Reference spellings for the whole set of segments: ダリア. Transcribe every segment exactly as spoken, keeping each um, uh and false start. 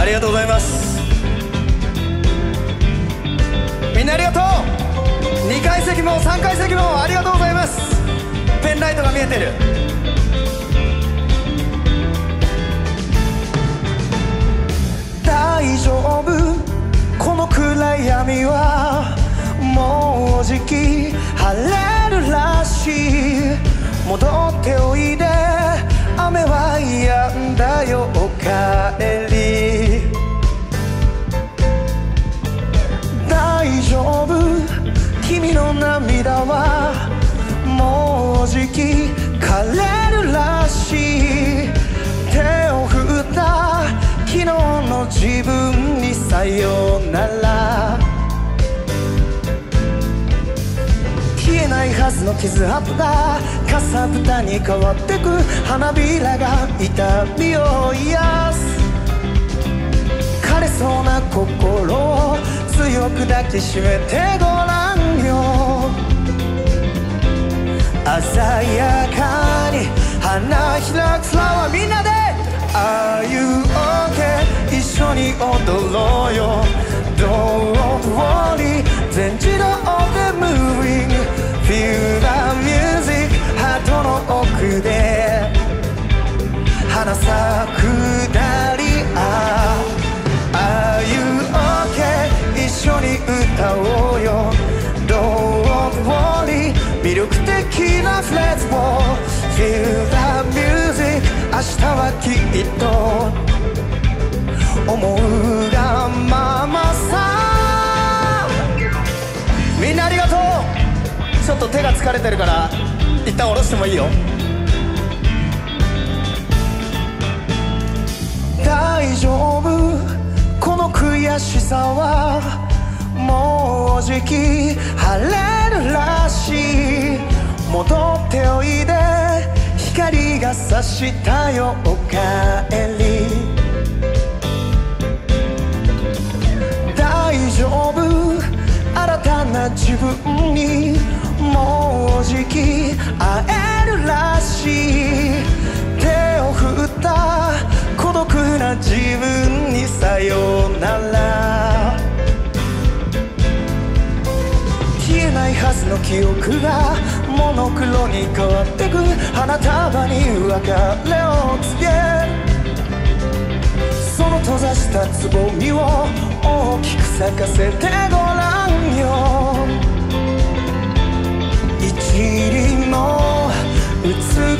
ありがとうございます。みんなありがとう。にかい席もさんがい席もありがとうございます。ペンライトが見えてる。大丈夫、この暗闇はもうじき晴れるらしい。戻っておいで、雨は止んだよ、お帰り。大丈夫、君の涙はもうじき枯れるらしい。手を振った昨日の自分にさよなら。消えないはずの傷跡がかさぶたに変わってく。花びらが痛みを癒す。枯れそうな心を強く抱きしめてごらんよ。鮮やかに花開くフラワー、みんなでAre you okay? 一緒に踊ろうよ。 Don't worry 全自動で Moving Feel the music ハートの奥で花咲くダリア。 Are you okay? 一緒に歌おうよ。 Don't worry 魅力的なフレーズを Feel the music 明日はきっと思うがままさ。みんなありがとう。ちょっと手が疲れてるから一旦下ろしてもいいよ。大丈夫、この悔しさはもうじき晴れるらしい。戻っておいで、光が差したよ、お帰り。大丈夫、新たな自分にもうじき会えるらしい。手を振った孤独な自分にさよなら。消えないはずの記憶がモノクロに変わってく。花束に別れを告げる。その閉ざしたつぼみを大きく咲かせてごらんよ。一輪の美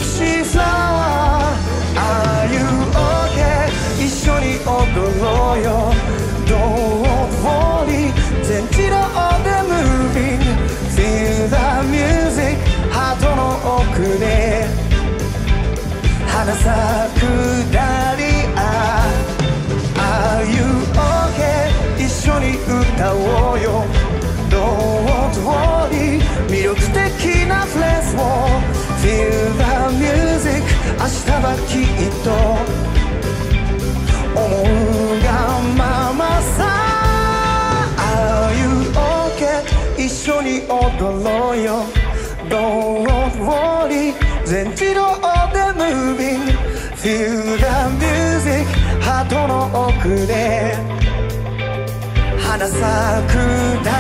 しいフラワー Are you okay? 一緒に踊ろうよ。 Don't worry 全自動で Moving Feel the music ハートの奥で花咲くダリア。 Are you okay? 一緒に歌おうよ。 Don't worry 魅力的なフレーズを Feel the music 明日はきっと思うがままさ。 Are you okay?一緒に踊ろうよ。 Don't worry 全自動で Moving Feel the music ハートの奥で花咲くだ